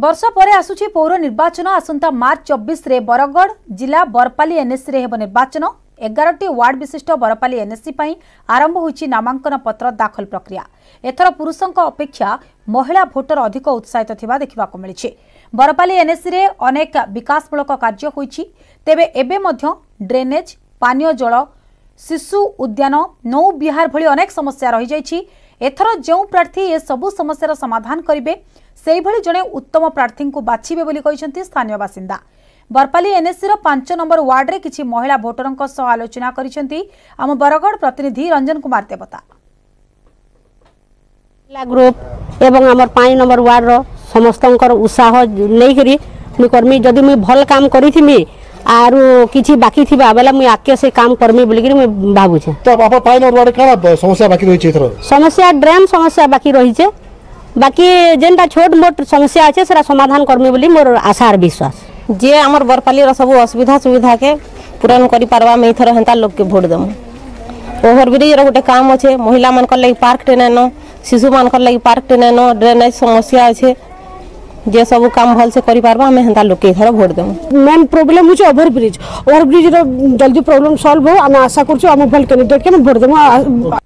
वर्ष पर आसुछि पौर निर्वाचन। आसंता मार्च 24 रे बरगढ़ जिला बरपाली एनएससी रे हेबो निर्वाचन। 11टी वार्ड विशिष्ट बरपाली एनएससी पई आरंभ होछि नामांकन पत्र दाखल प्रक्रिया। एथर पुरुषंक अपेक्षा महिला भोटर अधिक उत्साहित थिबा देखिबा को मिलिछि। बरपाली एनएससी रे अनेक विकासमूलक कार्य होइछि। तेबे एबे मध्य ड्रेनेज, पानीय जल, शिशु उद्यान, नौ विहार भली अनेक समस्या रही जाइछि। एथर जो प्रार्थी ए सबु समस्यार समाधान करिबे सेहि भली जणे उत्तम प्रार्थी को बाछिबे बोली कहिसंती स्थानीय बासिंदा। बरपाली एनएससी रो 5 नंबर वार्ड रे किछि महिला वोटरन को सह आलोचना करिसंती हम बरगढ़ प्रतिनिधि रंजन कुमार देवता। जिला ग्रुप एवं हमर 5 नंबर वार्ड रो समस्तनकर उत्साह नै करी मु कर्मी जदी मु भल काम करिथिमि आरो किछि बाकी थिबा बेला मु आके से काम करमी बोली कि मु बाबू छे। तो बाबा 5 नंबर वार्ड का समस्या बाकी रही छे। एथरो समस्या ड्रेन समस्या बाकी रही छे। बाकी जेनटा छोट मोट समस्या आछे सेरा समाधान करमी बोली मोर आशा और विश्वास। जे हमर बरपाली रा सब असुविधा सुविधा के पूरण करि पारबा में थरो हंता लोग के वोट देमु। ओवर ब्रिज रो गोटे काम अछे महिला मन कर लई पार्क टेनानो, शिशु मन कर लई पार्क टेनानो, ड्रेनेज समस्या अछे। जे सब काम भल से करि पारबा में हंता लोग के थरो वोट देमु। मेन प्रॉब्लम होछ ओवर ब्रिज रो जल्दी प्रॉब्लम सॉल्व हो। हम आशा करछु हम भल कैंडिडेट के वोट देमु।